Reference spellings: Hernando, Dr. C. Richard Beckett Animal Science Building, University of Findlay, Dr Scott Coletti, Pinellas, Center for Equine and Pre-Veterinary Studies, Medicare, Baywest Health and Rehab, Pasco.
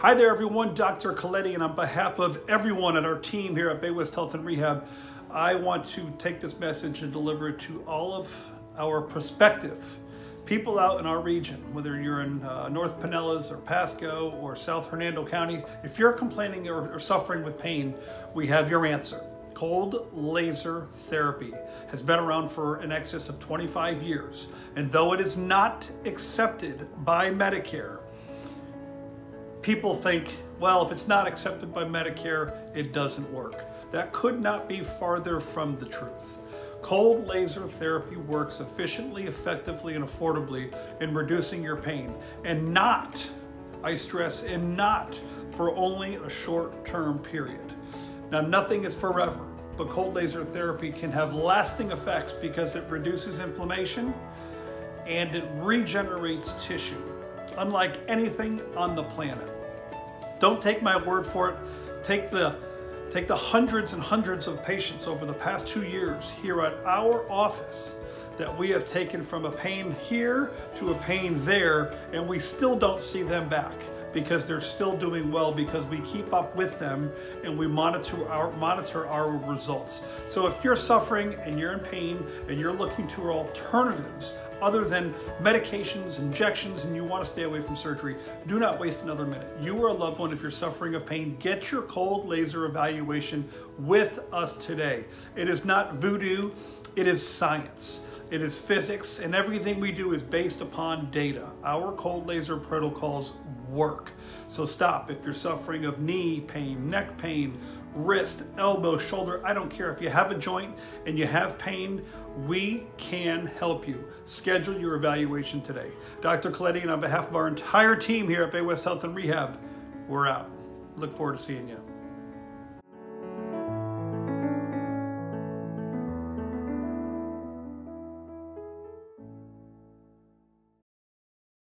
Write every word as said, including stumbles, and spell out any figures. Hi there everyone, Doctor Coletti, and on behalf of everyone at our team here at Baywest Health and Rehab, I want to take this message and deliver it to all of our prospective people out in our region, whether you're in uh, North Pinellas or Pasco or South Hernando County. If you're complaining or, or suffering with pain, we have your answer. Cold laser therapy has been around for in excess of twenty-five years, and though it is not accepted by Medicare, people think, well, if it's not accepted by Medicare, it doesn't work. That could not be farther from the truth. Cold laser therapy works efficiently, effectively, and affordably in reducing your pain, and not, I stress, and not for only a short-term period. Now, nothing is forever, but cold laser therapy can have lasting effects because it reduces inflammation and it regenerates tissue, unlike anything on the planet. Don't take my word for it. Take the Take the hundreds and hundreds of patients over the past two years here at our office that we have taken from a pain here to a pain there, and we still don't see them back because they're still doing well, because we keep up with them and we monitor our, monitor our results. So if you're suffering and you're in pain and you're looking to alternatives other than medications, injections, and you want to stay away from surgery, do not waste another minute. You or a loved one, if you're suffering of pain, get your cold laser evaluation with us today. It is not voodoo, it is science. It is physics, and everything we do is based upon data. Our cold laser protocols work. So stop if you're suffering of knee pain, neck pain, wrist, elbow, shoulder. I don't care if you have a joint and you have pain, we can help you. Schedule your evaluation today. Doctor Coletti, and on behalf of our entire team here at Baywest Health and Rehab, we're out. Look forward to seeing you.